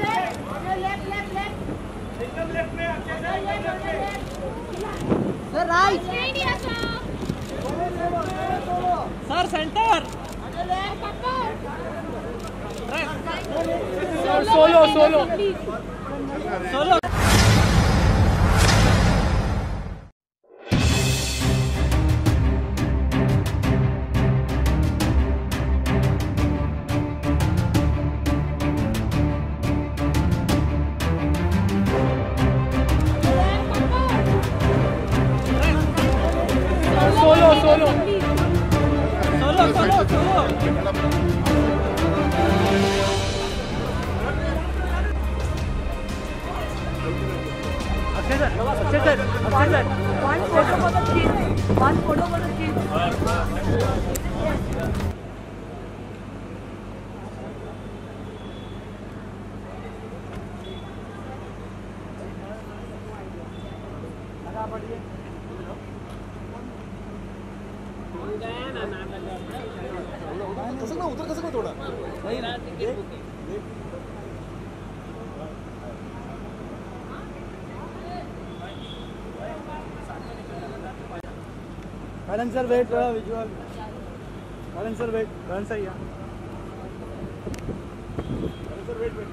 Left एकदम left में sir right straight या सर सेंटर पापा solo Karan sir wait for visual. Karan sir wait. Karan sir yeah. Karan sir wait.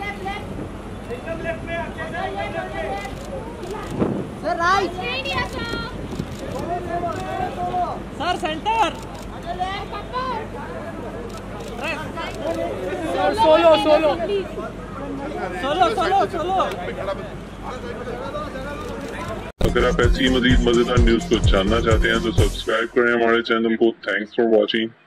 Left एकदम left में sir right straight या sir centre पापा solo अगर आप ऐसी मज़ेदार न्यूज़ को जानना चाहते हैं तो सब्सक्राइब करें हमारे चैनल को। Thanks for watching.